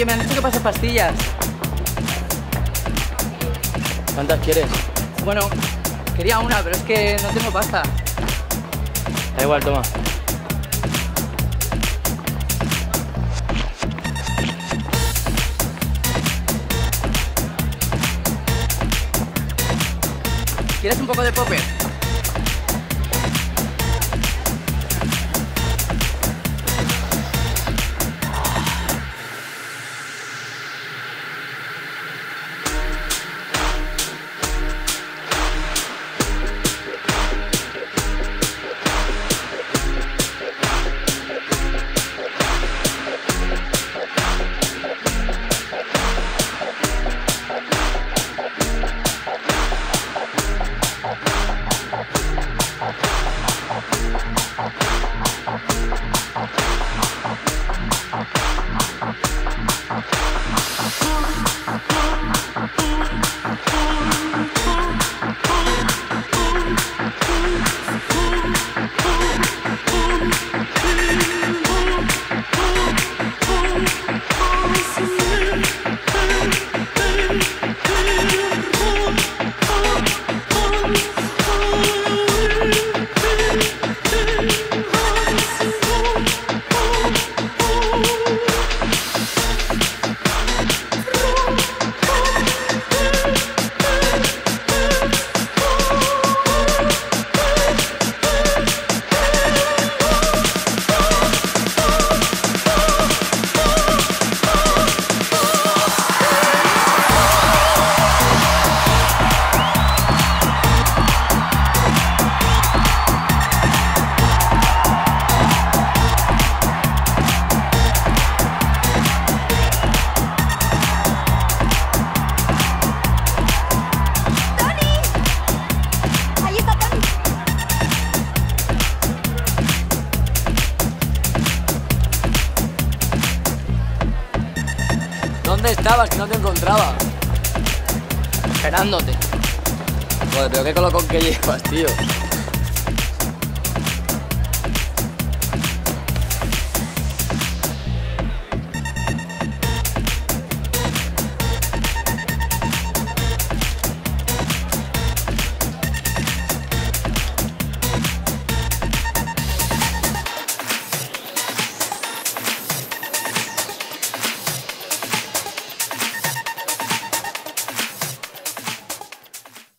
Oye, me han dicho que pasas pastillas. ¿Cuántas quieres? Bueno, quería una, pero es que no tengo pasta. Da igual, toma. ¿Quieres un poco de popper? ¿Dónde estabas que no te encontraba? Esperándote. Joder, pero qué colocón que llevas, tío.